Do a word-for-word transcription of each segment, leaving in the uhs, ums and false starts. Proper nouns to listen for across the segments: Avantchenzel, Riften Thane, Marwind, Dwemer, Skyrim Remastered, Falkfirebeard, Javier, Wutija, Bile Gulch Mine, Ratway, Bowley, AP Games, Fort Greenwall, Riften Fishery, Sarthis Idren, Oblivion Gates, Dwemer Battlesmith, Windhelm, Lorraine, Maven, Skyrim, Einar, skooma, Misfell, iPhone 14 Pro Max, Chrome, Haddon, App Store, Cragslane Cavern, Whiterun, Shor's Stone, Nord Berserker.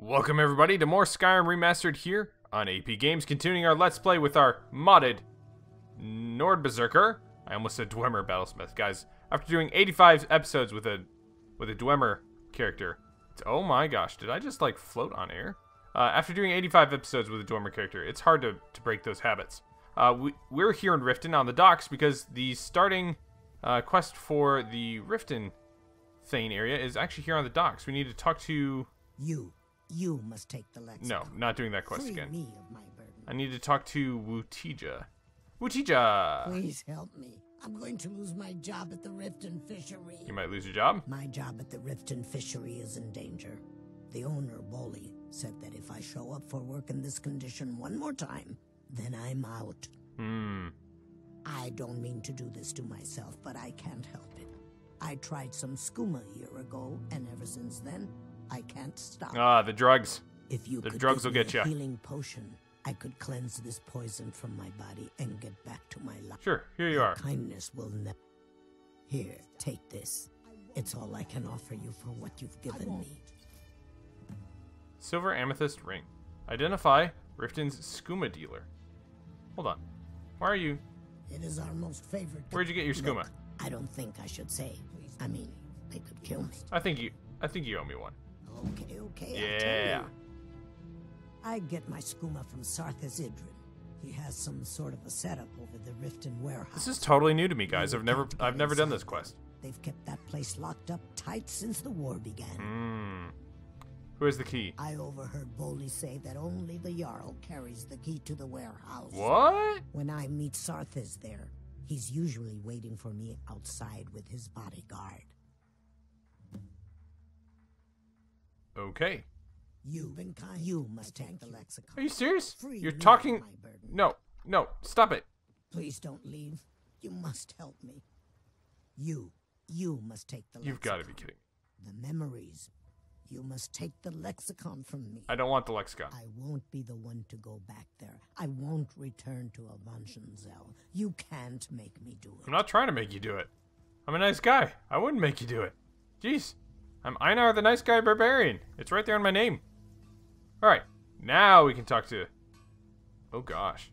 Welcome everybody to more Skyrim Remastered here on A P Games, continuing our Let's Play with our modded Nord Berserker. I almost said Dwemer Battlesmith. Guys, after doing eighty-five episodes with a with a Dwemer character, it's, oh my gosh, did I just like float on air? Uh, after doing eighty-five episodes with a Dwemer character, it's hard to, to break those habits. Uh, we, we're here in Riften on the docks because the starting uh, quest for the Riften Thane area is actually here on the docks. We need to talk to... You. You must take the lexicon. No, not doing that quest Free again. Me of my burden. I need to talk to Wutija. Wutija! Please help me. I'm going to lose my job at the Riften Fishery. You might lose your job? My job at the Riften Fishery is in danger. The owner, Bowley, said that if I show up for work in this condition one more time, then I'm out. Hmm. I don't mean to do this to myself, but I can't help it. I tried some skooma a year ago, and ever since then, I can't stop. Ah, the drugs. If you the could drugs give will me get you. Healing potion. I could cleanse this poison from my body and get back to my life. Sure, here you Your are. Kindness will never. Here, take this. It's all I can offer you for what you've given me. Silver amethyst ring. Identify Riften's skooma dealer. Hold on. Why are you? It is our most favorite. Where'd you get your skooma? Look, I don't think I should say. I mean, they could kill me. I think you. I think you owe me one. Okay, okay, yeah. I, I get my skooma from Sarthis Idren. He has some sort of a setup over the Riften warehouse. This is totally new to me, guys. I've never, I've never done this quest. They've kept that place locked up tight since the war began. Mm. Who has the key? I overheard Bowley say that only the Jarl carries the key to the warehouse. What? When I meet Sarthis there, he's usually waiting for me outside with his bodyguard. Okay. You, you must take the lexicon. Are you serious? Free You're talking. No, no, stop it. Please don't leave. You must help me. You, you must take the. Lexicon. You've got to be kidding. The memories. You must take the lexicon from me. I don't want the lexicon. I won't be the one to go back there. I won't return to Avantchenzel. You can't make me do it. I'm not trying to make you do it. I'm a nice guy. I wouldn't make you do it. Jeez. I'm Einar the Nice Guy Barbarian. It's right there in my name. Alright, now we can talk to... Oh gosh.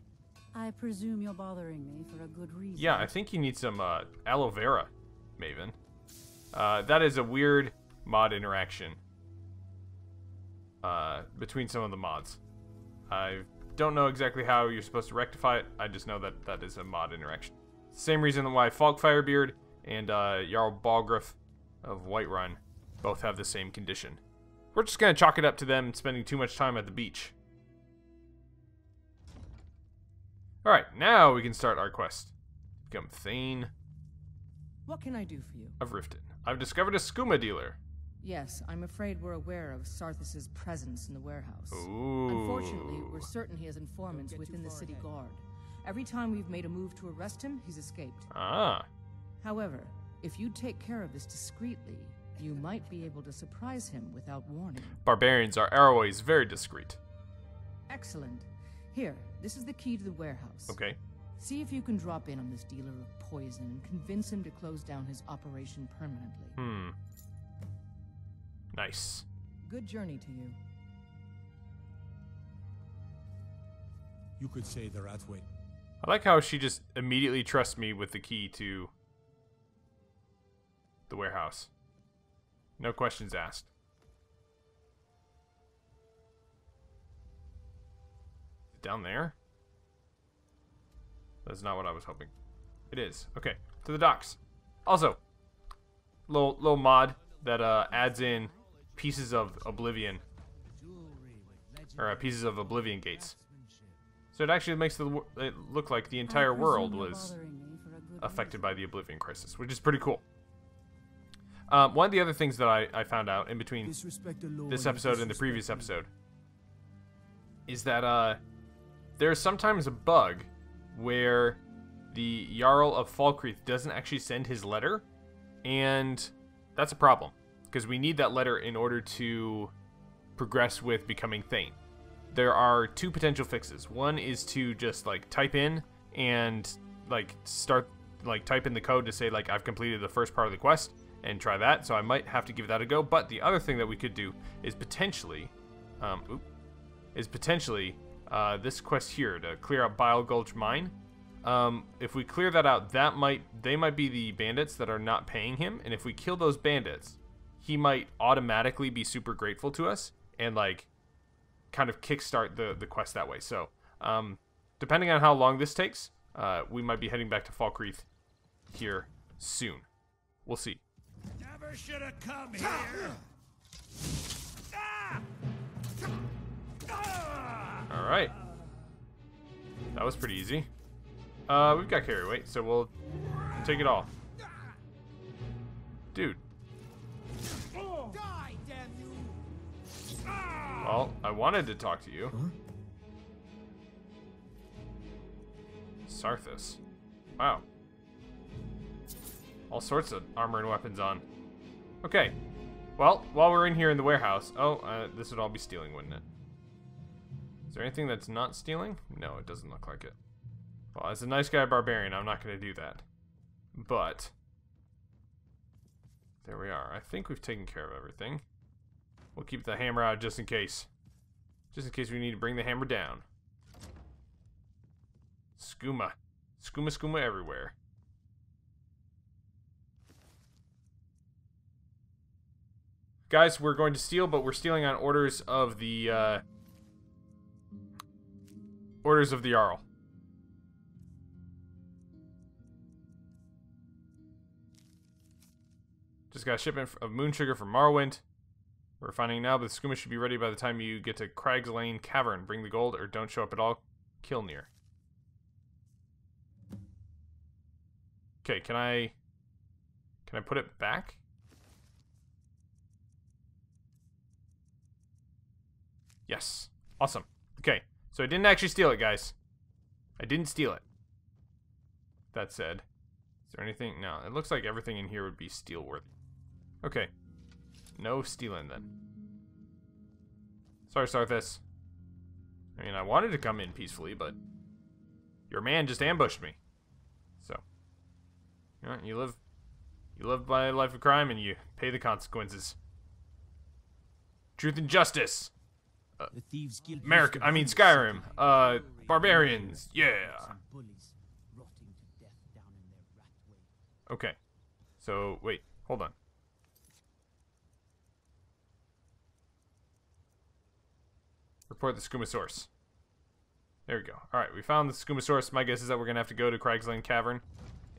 I presume you're bothering me for a good reason. Yeah, I think you need some uh, aloe vera, Maven. Uh, that is a weird mod interaction uh, between some of the mods. I don't know exactly how you're supposed to rectify it. I just know that that is a mod interaction. Same reason why Falkfirebeard and uh, Jarl Balgriff of Whiterun both have the same condition. We're just gonna chalk it up to them spending too much time at the beach. Alright, now we can start our quest. Become Thane. What can I do for you? Of Riften. I've discovered a skooma dealer. Yes, I'm afraid we're aware of Sarthis' presence in the warehouse. Ooh. Unfortunately, we're certain he has informants within the city guard. Every time we've made a move to arrest him, he's escaped. Ah. However, if you take care of this discreetly, you might be able to surprise him without warning. Barbarians are always very discreet. Excellent. Here, this is the key to the warehouse. Okay. See if you can drop in on this dealer of poison and convince him to close down his operation permanently. Hmm. Nice. Good journey to you. You could say the Ratway. I like how she just immediately trusts me with the key to the warehouse. No questions asked. Down there? That's not what I was hoping. It is. Okay, to the docks. Also, little, little mod that uh, adds in pieces of Oblivion. Or uh, pieces of Oblivion Gates. So it actually makes the, it look like the entire world was affected by the Oblivion Crisis, which is pretty cool. Um, one of the other things that I, I found out in between this episode and the previous episode is that uh, there's sometimes a bug where the Jarl of Falkreath doesn't actually send his letter, and that's a problem because we need that letter in order to progress with becoming Thane. There are two potential fixes. One is to just like type in and like start like type in the code to say like I've completed the first part of the quest. And try that, so I might have to give that a go. But the other thing that we could do is potentially um, oop, is potentially uh, this quest here to clear out Bile Gulch Mine. Um, if we clear that out, that might they might be the bandits that are not paying him, and if we kill those bandits, he might automatically be super grateful to us and like kind of kickstart the the quest that way. So um, depending on how long this takes, uh, we might be heading back to Falkreath here soon. We'll see. Never should have come here. All right, that was pretty easy. Uh, we've got carry weight, so we'll take it all, dude. Well, I wanted to talk to you, Sarthis. Wow, all sorts of armor and weapons on. Okay, well, while we're in here in the warehouse, oh, uh, this would all be stealing, wouldn't it? Is there anything that's not stealing? No, it doesn't look like it. Well, as a nice guy barbarian, I'm not going to do that. But there we are. I think we've taken care of everything. We'll keep the hammer out just in case. Just in case we need to bring the hammer down. Skooma. Skooma, skooma everywhere. Guys, we're going to steal, but we're stealing on orders of the, uh... orders of the Jarl. Just got a shipment of moon sugar from Marwind. We're finding now, but the skooma should be ready by the time you get to Cragslane Cavern. Bring the gold or don't show up at all. Kill near. Okay, can I... Can I put it back? Yes. Awesome. Okay, so I didn't actually steal it, guys. I didn't steal it. That said... Is there anything? No, it looks like everything in here would be steal worthy. Okay. No stealing then. Sorry, Sarthis. I mean, I wanted to come in peacefully, but your man just ambushed me. So, you know, you live, you live by a life of crime and you pay the consequences. Truth and justice. Uh, America, I mean Skyrim. Uh, barbarians. Yeah. Okay, so wait, hold on. Report the skooma source. There we go. All right, we found the skooma source. My guess is that we're gonna have to go to Cragslane Cavern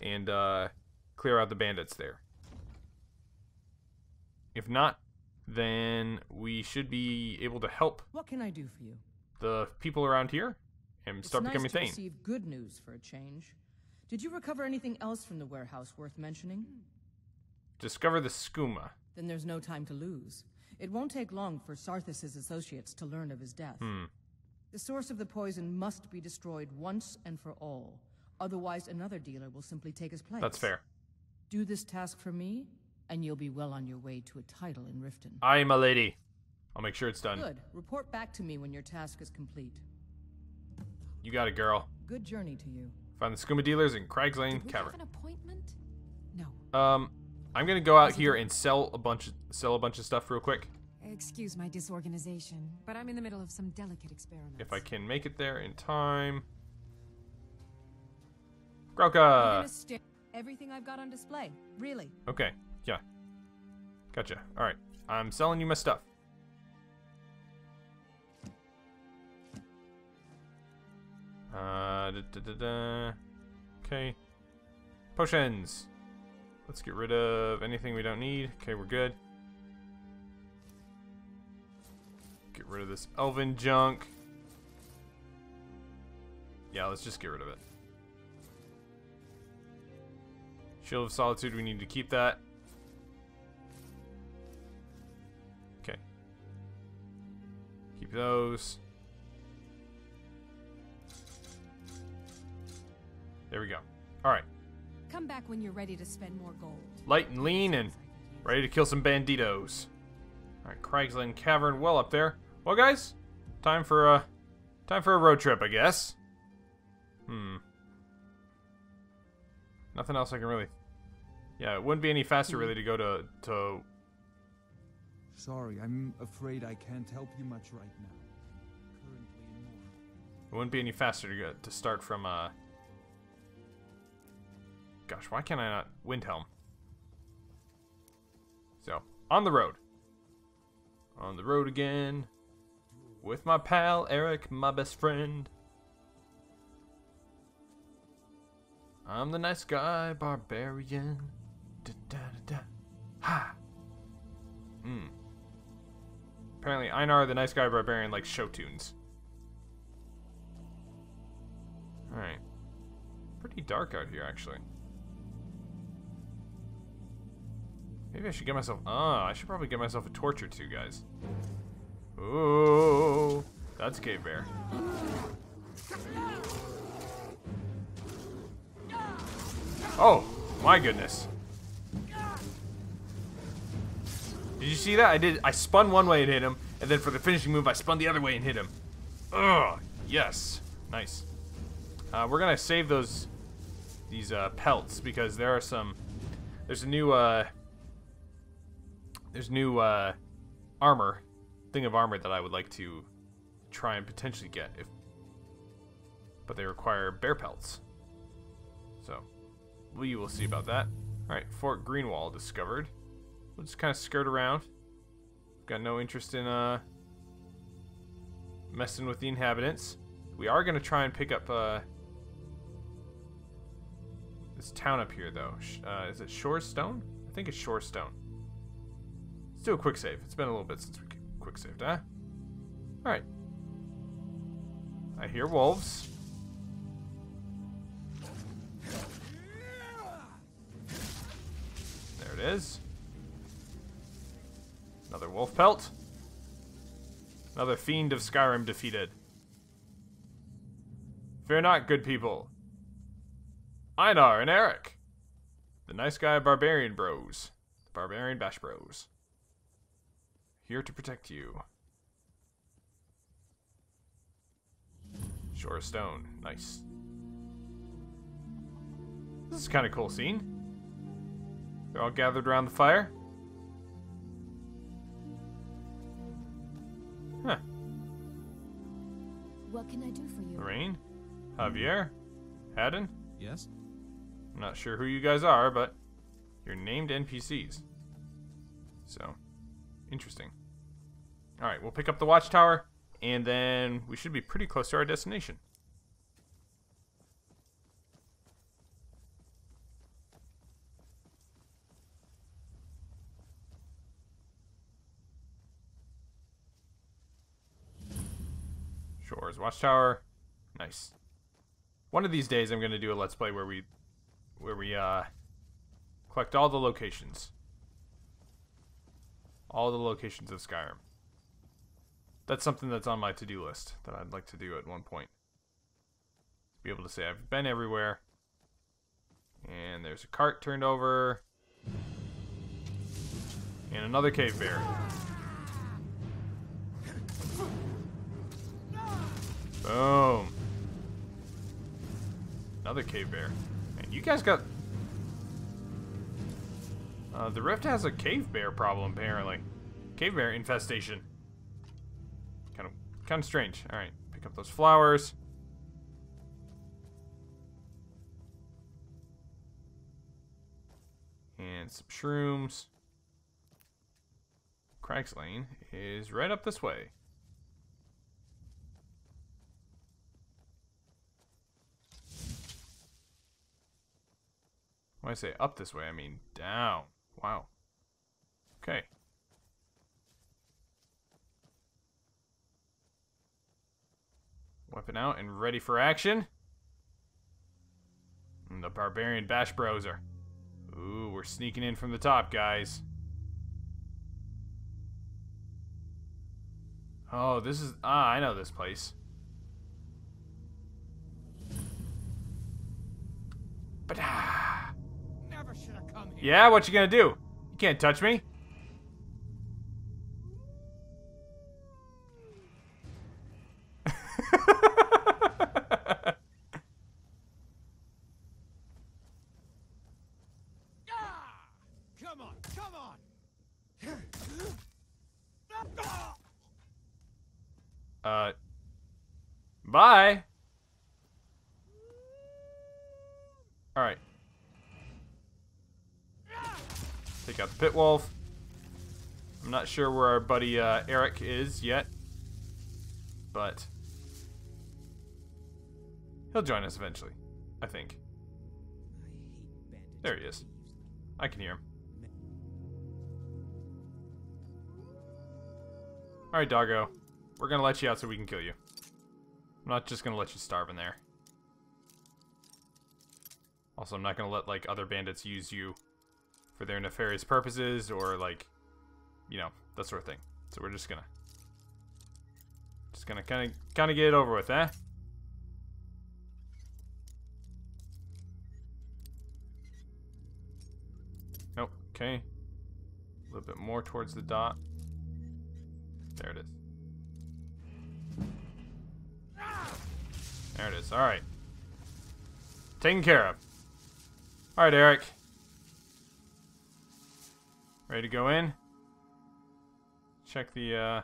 and uh, clear out the bandits there. If not, then we should be able to help. What can I do for you? The people around here, and start it's becoming nice to Thane. Receive good news for a change. Did you recover anything else from the warehouse worth mentioning? Discover the skooma. Then there's no time to lose. It won't take long for Sarthis's associates to learn of his death. Hmm. The source of the poison must be destroyed once and for all. Otherwise, another dealer will simply take his place. That's fair. Do this task for me, and you'll be well on your way to a title in Riften. Aye, my lady. I'll make sure it's done. Good. Report back to me when your task is complete. You got it, girl. Good journey to you. Find the skooma dealers in Cragslane Cavern. Have an appointment? No. Um, I'm gonna go out here and sell a bunch, of, sell a bunch of stuff real quick. Excuse my disorganization, but I'm in the middle of some delicate experiments. If I can make it there in time. Grokka. Everything I've got on display, really. Okay. Yeah. Gotcha. All right. I'm selling you my stuff. Uh, da, da, da, da. Okay. Potions. Let's get rid of anything we don't need. Okay, we're good. Get rid of this elven junk. Yeah, let's just get rid of it. Shield of Solitude, we need to keep that. Okay. Keep those. There we go. All right. Come back when you're ready to spend more gold. Light and lean and ready to kill some banditos. All right, Cragslane Cavern, well up there. Well, guys, time for a time for a road trip, I guess. Hmm. Nothing else I can really. Yeah, it wouldn't be any faster really to go to to Sorry, I'm afraid I can't help you much right now. Currently in... It wouldn't be any faster to, go, to start from, uh... Gosh, why can't I not... Windhelm. So, on the road. On the road again. With my pal, Eric, my best friend. I'm the nice guy, barbarian. Da, da, da, da. Ha! Hmm. Apparently, Einar, the nice guy, barbarian, likes show tunes. Alright. Pretty dark out here, actually. Maybe I should get myself... Ah, I should probably get myself a torch or two, guys. Ooh, that's Cave Bear. Oh, my goodness. Did you see that? I did. I spun one way and hit him, and then for the finishing move, I spun the other way and hit him. Ugh, yes. Nice. Uh, we're gonna save those, these uh, pelts, because there are some, there's a new, uh, there's new uh, armor, thing of armor that I would like to try and potentially get, if, but they require bear pelts. So, we will see about that. Alright, Fort Greenwall discovered. We'll just kind of skirt around. Got no interest in uh, messing with the inhabitants. We are going to try and pick up uh, this town up here, though. Uh, is it Shor's Stone? I think it's Shor's Stone. Let's do a quick save. It's been a little bit since we quick saved, huh? Alright. I hear wolves. There it is. Another wolf pelt. Another fiend of Skyrim defeated. Fear not, good people. Einar and Eric. The nice guy barbarian bros. The barbarian bash bros. Here to protect you. Shore of Stone. Nice. This is kind of cool scene. They're all gathered around the fire. Huh. What can I do for you? Lorraine? Javier? Haddon? Yes? I'm not sure who you guys are, but you're named N P Cs. So, interesting. Alright, we'll pick up the watchtower, and then we should be pretty close to our destination. Shores Watchtower. Nice. One of these days I'm gonna do a let's play where we where we uh collect all the locations. All the locations of Skyrim. That's something that's on my to-do list that I'd like to do at one point. To be able to say I've been everywhere. And there's a cart turned over. And another cave bear. Boom. Another cave bear. Man, you guys got... Uh, the rift has a cave bear problem, apparently. Cave bear infestation. Kind of, kind of strange. All right, pick up those flowers. And some shrooms. Cragslane is right up this way. When I say up this way, I mean down. Wow. Okay. Weapon out and ready for action. And the barbarian bash browser. Ooh, we're sneaking in from the top, guys. Oh, this is... Ah, I know this place. Ba-da! Yeah, what you gonna do? You can't touch me. Come on, come on. Uh, bye. All right. Take out the pit wolf. I'm not sure where our buddy uh, Eric is yet, but he'll join us eventually, I think. There he is. I can hear him. All right, doggo. We're gonna let you out so we can kill you. I'm not just gonna let you starve in there. Also, I'm not gonna let, like, other bandits use you for their nefarious purposes or, like, you know, that sort of thing. So we're just gonna... Just gonna kinda, kinda get it over with, eh? Nope, okay. A little bit more towards the dot. There it is. There it is, alright. Taken care of. Alright, Eric. Ready to go in? Check the uh,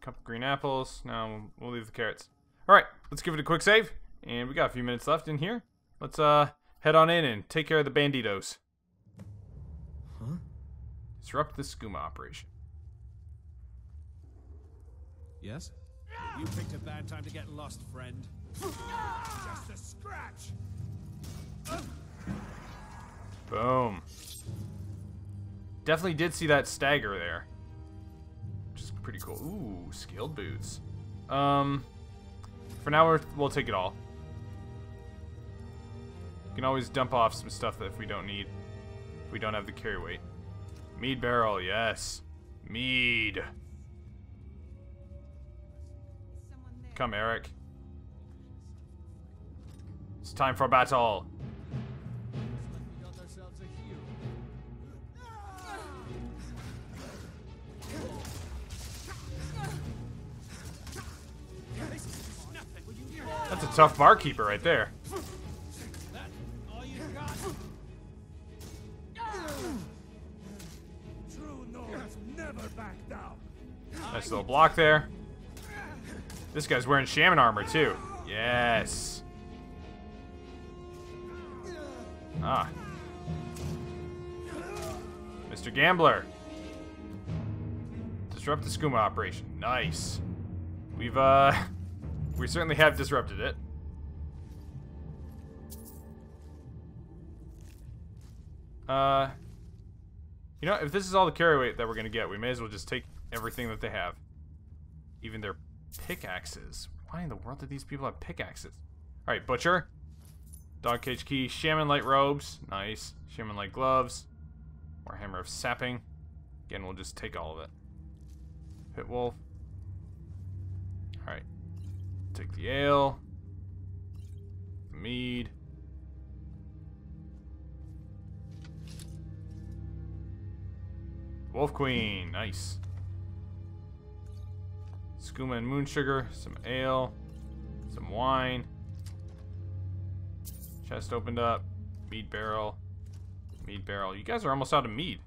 cup of green apples. Now we'll leave the carrots. Alright, let's give it a quick save. And we got a few minutes left in here. Let's uh, head on in and take care of the banditos. Huh? Disrupt the skooma operation. Yes? You picked a bad time to get lost, friend. Just a scratch. Boom. Definitely did see that stagger there. Which is pretty cool. Ooh, skilled boots. Um, for now we're, we'll take it all. We can always dump off some stuff that if we don't need. If we don't have the carry weight. Mead barrel, yes. Mead. Come, Eric. It's time for battle. That's a tough barkeeper right there. Nice little block there. This guy's wearing shaman armor too. Yes. Ah. Mister Gambler. Disrupt the skooma operation. Nice. We've uh we certainly have disrupted it. Uh You know, if this is all the carry weight that we're gonna get, we may as well just take everything that they have. Even their pickaxes. Why in the world did these people have pickaxes? Alright, butcher. Dog cage key. Shaman light robes. Nice. Shaman light gloves. More hammer of sapping. Again, we'll just take all of it. Pit wolf. Alright. Take the ale. The mead. Wolf queen. Nice. Skooma and moon sugar, some ale, some wine. Chest opened up. Mead barrel. Mead barrel. You guys are almost out of mead.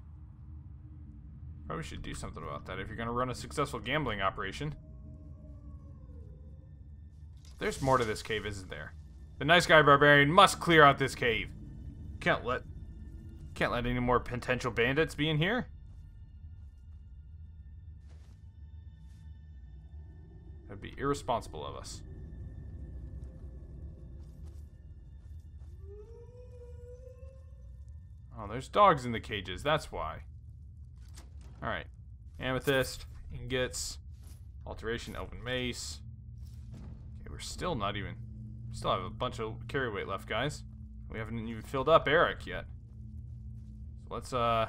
Probably should do something about that if you're gonna run a successful gambling operation. There's more to this cave, isn't there? The nice guy barbarian must clear out this cave. Can't let can't let any more potential bandits be in here. That'd be irresponsible of us. Oh, there's dogs in the cages, that's why. Alright. Amethyst, ingots, alteration, elven mace. Okay, we're still not even... Still have a bunch of carry weight left, guys. We haven't even filled up Eric yet. So let's, uh...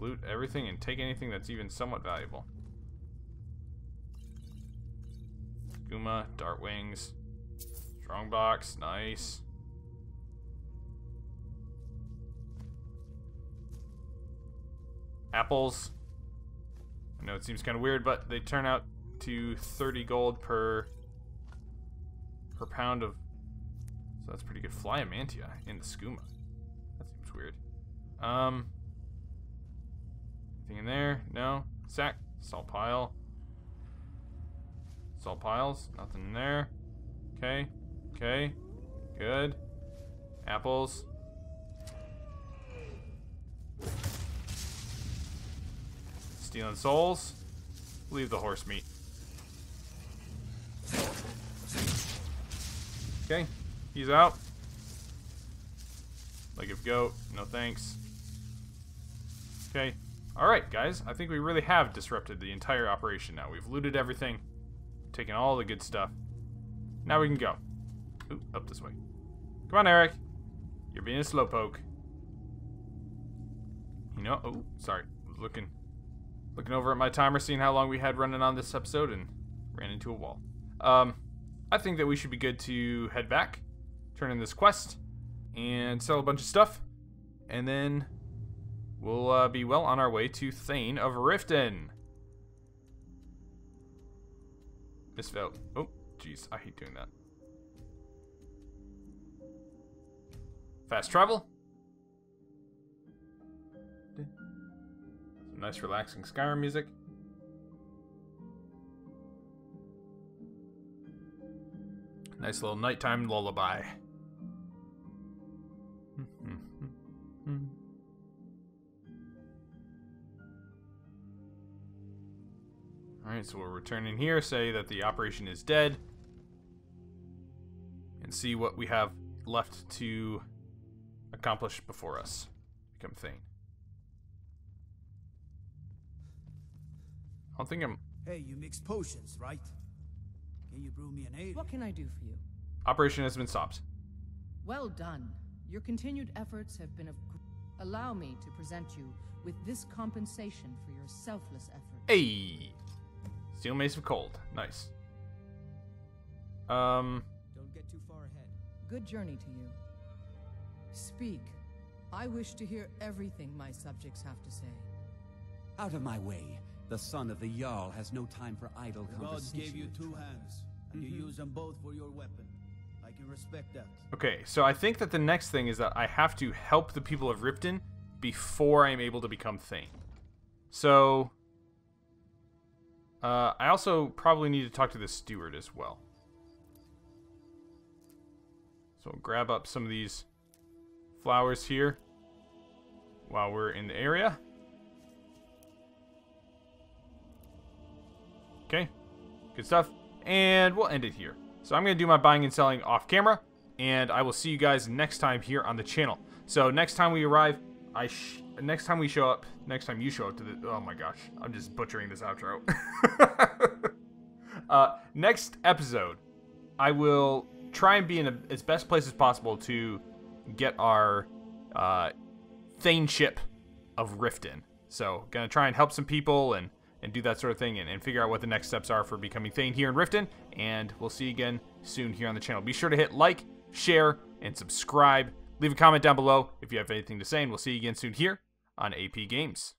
loot everything and take anything that's even somewhat valuable. Skooma, dart wings, strong box, nice. Apples. I know it seems kind of weird, but they turn out to thirty gold per per pound of. So that's pretty good. Fly a mantia in the skooma. That seems weird. Um. Anything in there? No. Sack. Salt pile. It's all piles. Nothing in there. Okay. Okay. Good. Apples. Stealing souls. Leave the horse meat. Okay. He's out. Leg of goat. No thanks. Okay. Alright, guys. I think we really have disrupted the entire operation now. We've looted everything. Taken all the good stuff. Now we can go. Ooh, up this way. Come on, Eric. You're being a slowpoke. You know... Oh, sorry. I was looking... Looking over at my timer, seeing how long we had running on this episode, and ran into a wall. Um, I think that we should be good to head back, turn in this quest, and sell a bunch of stuff, and then we'll uh, be well on our way to Thane of Riften. Misfell. Oh, jeez, I hate doing that. Fast travel. Nice relaxing Skyrim music. Nice little nighttime lullaby. Alright, so we'll return in here, say that the operation is dead, and see what we have left to accomplish before us. Become Thane. I don't think I'm... Hey, you mixed potions, right? Can you brew me an ale? What can I do for you? Operation has been stopped. Well done. Your continued efforts have been of... Allow me to present you with this compensation for your selfless effort. Hey! Steel Mace of Cold. Nice. Um... Don't get too far ahead. Good journey to you. Speak. I wish to hear everything my subjects have to say. Out of my way. The son of the Jarl has no time for idle conversation. God gave you two hands, and mm-hmm. you use them both for your weapon. I can respect that. Okay, so I think that the next thing is that I have to help the people of Riften before I am able to become Thane. So, uh, I also probably need to talk to the steward as well. So I'll grab up some of these flowers here while we're in the area. Okay, good stuff, and we'll end it here. So I'm going to do my buying and selling off camera, and I will see you guys next time here on the channel. So next time we arrive, I sh next time we show up, next time you show up to the, oh my gosh, I'm just butchering this outro. uh, next episode, I will try and be in a, as best place as possible to get our uh, Thane ship of Riften. So going to try and help some people and and do that sort of thing, and, and figure out what the next steps are for becoming Thane here in Riften, and we'll see you again soon here on the channel. Be sure to hit like, share, and subscribe. Leave a comment down below if you have anything to say, and we'll see you again soon here on A P Games.